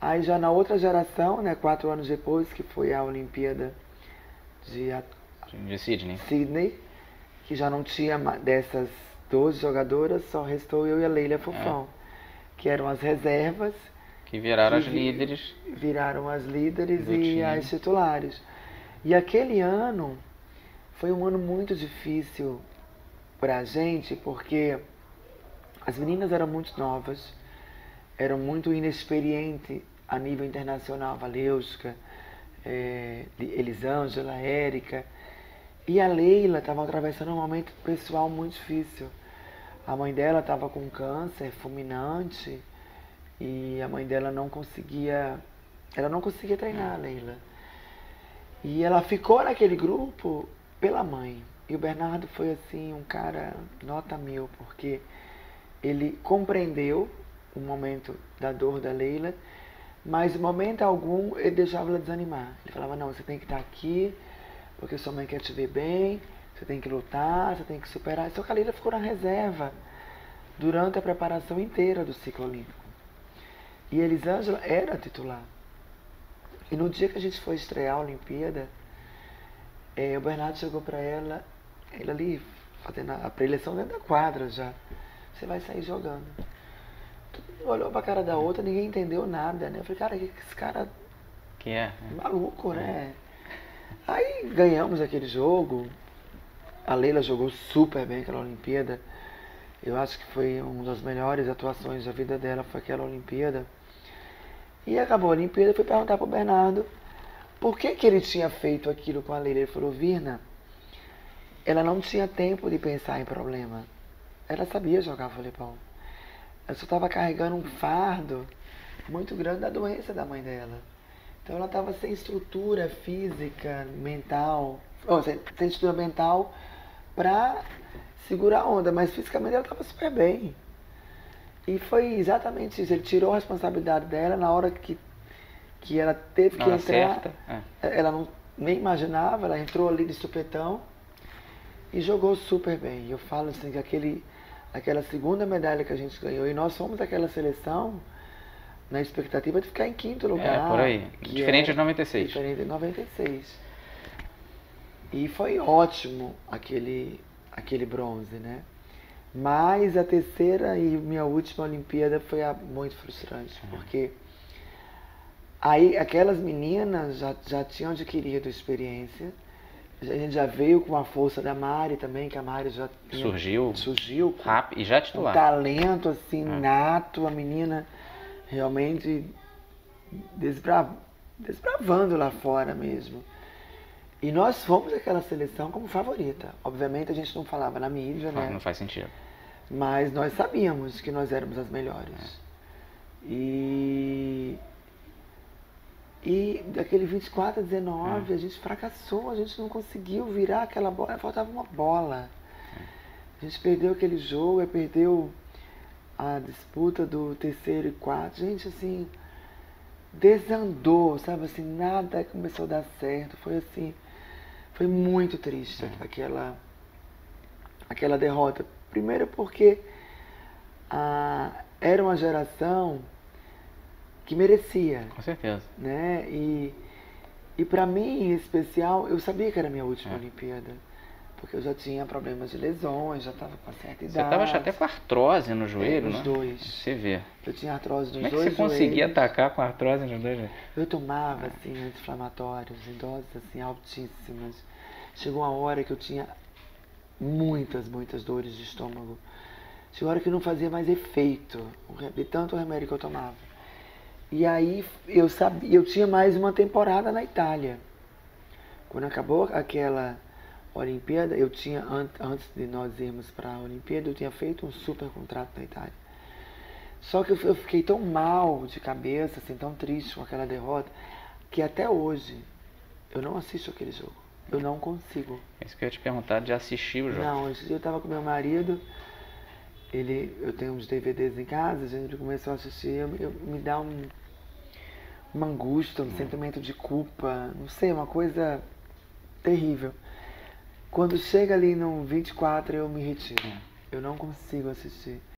Aí já na outra geração, né, 4 anos depois, que foi a Olimpíada de Sydney, que já não tinha dessas 12 jogadoras, só restou eu e a Leila Fofão, que eram as reservas. Que viraram as líderes. Viraram as líderes e as titulares. E aquele ano foi um ano muito difícil pra gente, porque as meninas eram muito novas, eram muito inexperientes a nível internacional, Valeuska, Elisângela, Érica. E a Leila estava atravessando um momento pessoal muito difícil. A mãe dela estava com câncer fulminante e a mãe dela não conseguia treinar a Leila. E ela ficou naquele grupo pela mãe. E o Bernardo foi assim um cara nota mil, porque ele compreendeu o momento da dor da Leila, mas em momento algum ele deixava ela desanimar. Ele falava, não, você tem que estar aqui, porque sua mãe quer te ver bem, você tem que lutar, você tem que superar. Só que a Leila ficou na reserva durante a preparação inteira do ciclo olímpico. E a Elisângela era titular. E no dia que a gente foi estrear a Olimpíada, o Bernardo chegou para ela, ele ali fazendo a preleção dentro da quadra já. Você vai sair jogando. Olhou pra cara da outra, ninguém entendeu nada, né? Eu falei, cara, que esse cara... Que é? Maluco, né? Aí ganhamos aquele jogo, a Leila jogou super bem aquela Olimpíada, eu acho que foi uma das melhores atuações da vida dela, foi aquela Olimpíada. E acabou a Olimpíada, eu fui perguntar pro Bernardo por que que ele tinha feito aquilo com a Leila. Ele falou, Virna, ela não tinha tempo de pensar em problema, ela sabia jogar voleibol, ela só estava carregando um fardo muito grande da doença da mãe dela. Então ela estava sem estrutura física, mental, ou sem estrutura mental para segurar a onda, mas fisicamente ela estava super bem. E foi exatamente isso, ele tirou a responsabilidade dela na hora que ela teve que entrar. Ela nem imaginava, ela entrou ali de supetão e jogou super bem. Eu falo assim, que aquela segunda medalha que a gente ganhou, e nós fomos daquela seleção na expectativa de ficar em 5º lugar. É, por aí. Diferente de 96. Diferente de 96. E foi ótimo aquele bronze, né? Mas a terceira e minha última Olimpíada foi muito frustrante, porque aí aquelas meninas já tinham adquirido experiência, a gente já veio com a força da Mari também, que a Mari já tinha, surgiu rápido e já titular. Um talento assim, nato, a menina... realmente desbravando lá fora mesmo. E nós fomos àquela seleção como favorita. Obviamente a gente não falava na mídia, né? Não faz sentido. Mas nós sabíamos que nós éramos as melhores. E daquele 24-19 a gente fracassou, a gente não conseguiu virar aquela bola, faltava uma bola. A gente perdeu aquele jogo, perdeu... a disputa do 3º e 4º, gente, assim, desandou, sabe, assim, nada começou a dar certo, foi assim, foi muito triste aquela derrota. Primeiro porque era uma geração que merecia. Com certeza. Né, e pra mim, em especial, eu sabia que era a minha última Olimpíada. Porque eu já tinha problemas de lesões, já estava com certa idade. Você estava até com artrose no joelho, né? Nos dois. Você vê. Eu tinha artrose nos dois joelhos. Como é que você conseguia atacar com artrose nos dois joelhos? Eu tomava, assim, anti-inflamatórios, em doses, assim, altíssimas. Chegou uma hora que eu tinha muitas dores de estômago. Chegou uma hora que não fazia mais efeito, de tanto remédio que eu tomava. E aí, eu sabia, eu tinha mais uma temporada na Itália. Quando acabou aquela... Olimpíada, eu tinha, antes de nós irmos para a Olimpíada, eu tinha feito um super contrato na Itália. Só que eu fiquei tão mal de cabeça, assim, tão triste com aquela derrota, que até hoje eu não assisto aquele jogo. Eu não consigo. É isso que eu ia te perguntar, de assistir o jogo. Não, eu estava com meu marido, eu tenho uns DVDs em casa, a gente começou a assistir, me dá uma angústia, um sentimento de culpa, não sei, uma coisa terrível. Quando chega ali no 24, eu me retiro. Eu não consigo assistir.